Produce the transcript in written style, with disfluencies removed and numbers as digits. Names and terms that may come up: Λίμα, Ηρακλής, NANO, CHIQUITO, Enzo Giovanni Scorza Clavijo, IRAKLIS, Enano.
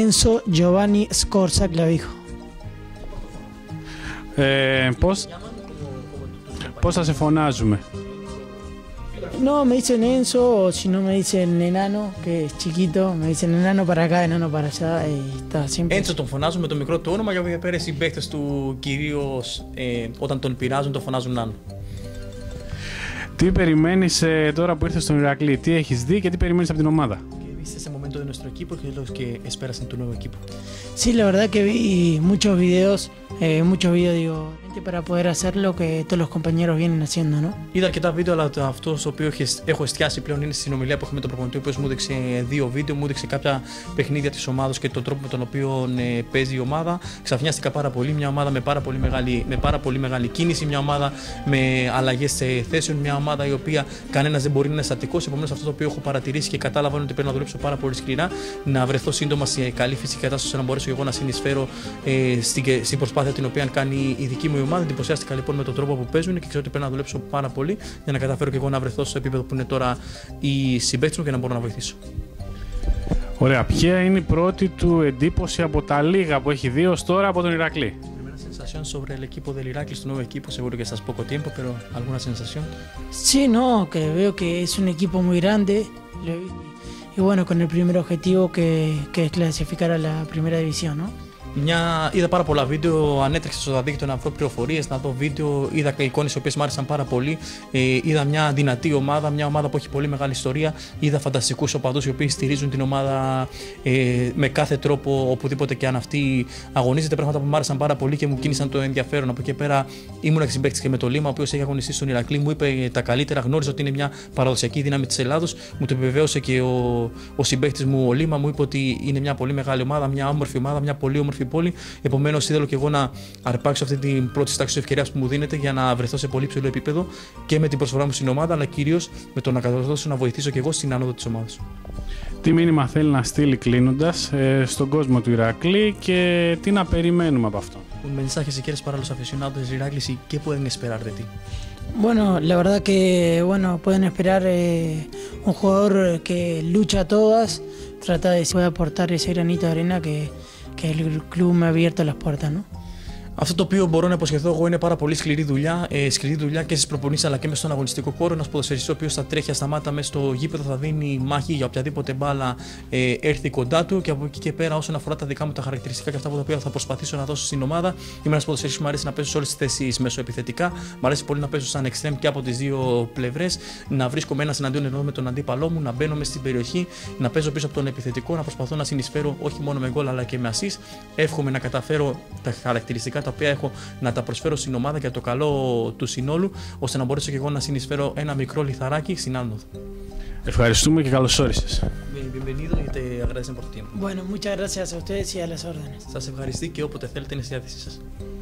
Enzo Giovanni Scorza Clavijo. Πώς θα σε φωνάζουμε? No, me dicen Enzo, o si no me dicen Enano, que es chiquito, me dicen Enano para acá, Enano para allá, y está siempre. Enzo τον φωνάζουν με το μικρό του όνομα, γιατί πέρα οι συμπαίκτες του κυρίως όταν τον πειράζουν τον φωνάζουν Nano. Τι περιμένεις τώρα που ήρθες στον Ηρακλή, τι έχεις δει και τι περιμένεις από την ομάδα? Viste ese momento de nuestro equipo y los que esperas en tu nuevo equipo. Sí, la verdad que vi muchos videos digo, para poder hacer lo que todos los compañeros vienen haciendo, ¿no? Είδα αρκετά βίντεο, αλλά αυτό το οποίο έχω εστιάσει πλέον είναι στη συνομιλία που έχουμε με τον προπονητή, ο οποίος μου έδειξε δύο βίντεο, μου έδειξε κάποια παιχνίδια της ομάδας και τον τρόπο με τον οποίο παίζει η ομάδα. Ξαφνιάστηκα πάρα πολύ. Μια ομάδα με πάρα πολύ μεγάλη κίνηση, μια ομάδα με αλλαγές θέσεων, μια ομάδα η οποία κανένας δεν μπορεί να είναι στατικός. Επομένως, αυτό το οποίο έχω παρατηρήσει και κατάλαβα είναι ότι πρέπει να δουλέψω πάρα πολύ σκληρά, να βρεθώ σύντομα σε καλή φυσική κατάσταση ώστε να μπορέσω εγώ να συνεισφέρω στην προσπάθεια την οποία κάνει η δική μου ομάδα. Εντυπωσιάστηκα λοιπόν με τον τρόπο που παίζουν και ξέρω ότι πρέπει να δουλέψω πάρα πολύ για να καταφέρω και εγώ να βρεθώ στο επίπεδο που είναι τώρα οι συμπαίκτες μου και να μπορώ να βοηθήσω. Ωραία. Ποια είναι η πρώτη του εντύπωση από τα λίγα που έχει δει ως τώρα από τον Ηρακλή? Sobre el equipo del Iraquis, tu nuevo equipo, seguro que estás poco tiempo, pero ¿alguna sensación? Sí, no, que veo que es un equipo muy grande y bueno, con el primer objetivo que es clasificar a la primera división, ¿no? Είδα πάρα πολλά βίντεο, ανέτρεξα στο διαδίκτυο να βρω πληροφορίες, να δω βίντεο, είδα εικόνες οι οποίες μου άρεσαν πάρα πολύ. Είδα μια δυνατή ομάδα, μια ομάδα που έχει πολύ μεγάλη ιστορία. Είδα φανταστικούς οπαδούς οι οποίοι στηρίζουν την ομάδα με κάθε τρόπο, οπουδήποτε και αν αυτή αγωνίζεται. Πράγματα που μου άρεσαν πάρα πολύ και μου κίνησαν το ενδιαφέρον. Από εκεί πέρα ήμουν συμπαίκτης και με το Λίμα, ο οποίος έχει αγωνιστεί στον Ηρακλή. Μου είπε τα καλύτερα, γνώριζα ότι είναι μια παραδοσιακή δύναμη της Ελλάδος. Μου το επιβεβαίωσε και ο συμπαίκτης μου, ο Λίμα, μου είπε ότι είναι μια πολύ μεγάλη ομάδα, μια όμορφη ομάδα, μια πολύ όμορφη πόλη. Επομένως, ήθελα και εγώ να αρπάξω αυτή την πρώτη στάξη ευκαιρίας που μου δίνεται για να βρεθώ σε πολύ ψηλό επίπεδο και με την προσφορά μου στην ομάδα, αλλά κυρίως με το να καταδώσω να βοηθήσω και εγώ στην άνοδο της ομάδας. Τι μήνυμα θέλει να στείλει κλείνοντας στον κόσμο του Ηρακλή και τι να περιμένουμε από αυτό? Un mensaje si quieres para los aficionados del Iraquis y qué pueden esperar de ti. Bueno, la verdad que bueno, pueden esperar un jugador que lucha a todas, trata de aportar ese granito de arena que el club me ha abierto las puertas, ¿no? Αυτό το οποίο μπορώ να υποσχεθώ εγώ είναι πάρα πολύ σκληρή δουλειά. Σκληρή δουλειά και στις προπονήσεις αλλά και μέσα στον αγωνιστικό χώρο. Ένας ποδοσφαιριστής ο οποίος θα τρέχει ασταμάτα μέσα στο γήπεδο, θα δίνει μάχη για οποιαδήποτε μπάλα έρθει κοντά του. Και από εκεί και πέρα, όσον αφορά τα δικά μου τα χαρακτηριστικά και αυτά που τα οποία θα προσπαθήσω να δώσω στην ομάδα, είμαι ένας ποδοσφαιριστής που μου αρέσει να παίζω σε όλες τις θέσεις μεσοεπιθετικά. Μου αρέσει πολύ να παίζω σαν εξτρέμ και από τις δύο πλευρές. Να βρίσκομαι ένας εναντίον ενός με τον αντίπαλό μου, να μπαίνω μες στην περιοχή, να παίζω πίσω από τον επιθετικό, να προσπαθώ να συνεισφέρω όχι μόνο με γκολ αλλά και με ασίς. Εύχομαι να καταφέρω τα χαρακτηριστικά τα οποία έχω να τα προσφέρω στην ομάδα για το καλό του συνόλου, ώστε να μπορέσω και εγώ να συνεισφέρω ένα μικρό λιθαράκι στην άνοδο. Ευχαριστούμε και καλώς όρισες. Bienvenido y te agradecen por tu tiempo. Bueno, muchas gracias a ustedes y a las órdenes. Σας ευχαριστώ και όποτε θέλετε είναι στη διάθεσή σας.